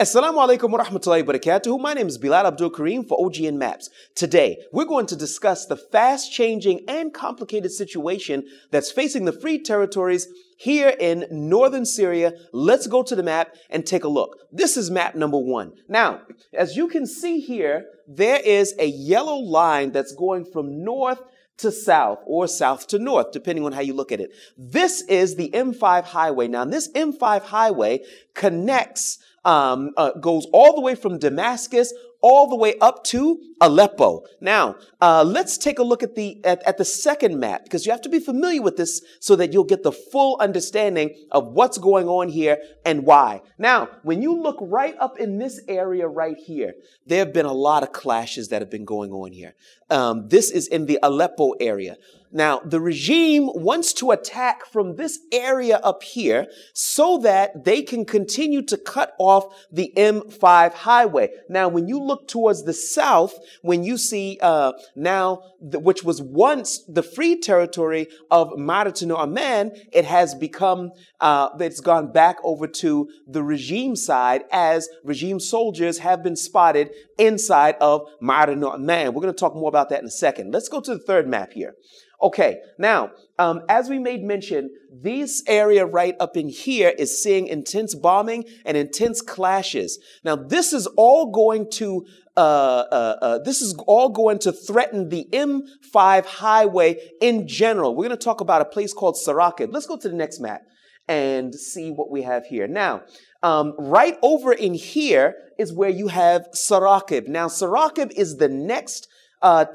Assalamu alaikum wa rahmatullahi wa barakatuhu. My name is Bilal Abdul Kareem for OGN Maps. Today, we're going to discuss the fast-changing and complicated situation that's facing the Free Territories here in northern Syria. Let's go to the map and take a look. This is map number 1. Now, as you can see here, there is a yellow line that's going from north to south or south to north, depending on how you look at it. This is the M5 highway. Now, this M5 highway connects goes all the way from Damascus all the way up to Aleppo. Now, let's take a look at the second map, because you have to be familiar with this so that you'll get the full understanding of what's going on here and why. Now, when you look right up in this area right here, there have been a lot of clashes that have been going on here. This is in the Aleppo area. Now, the regime wants to attack from this area up here so that they can continue to cut off the M5 highway. Now, when you look towards the south, when you see which was once the Free Territory of Maarat Nu'man, it has become, it's gone back over to the regime side, as regime soldiers have been spotted inside of Maarat Nu'man. We're going to talk more about that in a second. Let's go to the third map here. Okay, now, as we made mention, this area right up in here is seeing intense bombing and intense clashes. Now, this is all going to threaten the M5 highway in general. We're going to talk about a place called Sarakib. Let's go to the next map and see what we have here. Now, right over in here is where you have Sarakib. Now, Sarakib is the next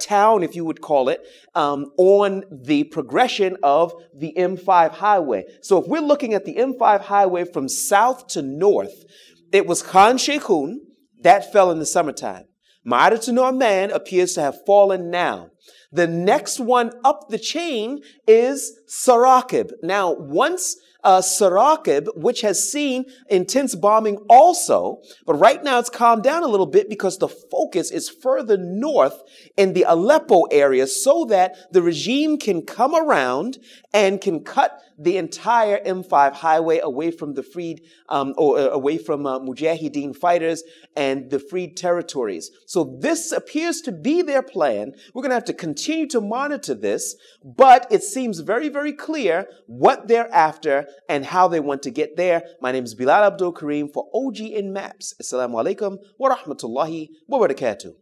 town, if you would call it, on the progression of the M5 highway. So if we're looking at the M5 highway from south to north, it was Khan Sheikhoun that fell in the summertime. Maarat Nu'man appears to have fallen now. The next one up the chain is Sarakib. Now, once Sarakib, which has seen intense bombing also, but right now it's calmed down a little bit because the focus is further north in the Aleppo area so that the regime can come around and can cut the entire M5 highway away from the freed, away from Mujahideen fighters and the Freed Territories. So this appears to be their plan. We're going to have to continue to monitor this, but it seems very, very clear what they're after and how they want to get there. My name is Bilal Abdul Kareem for OGN Maps. Assalamu alaikum wa rahmatullahi wa barakatuh.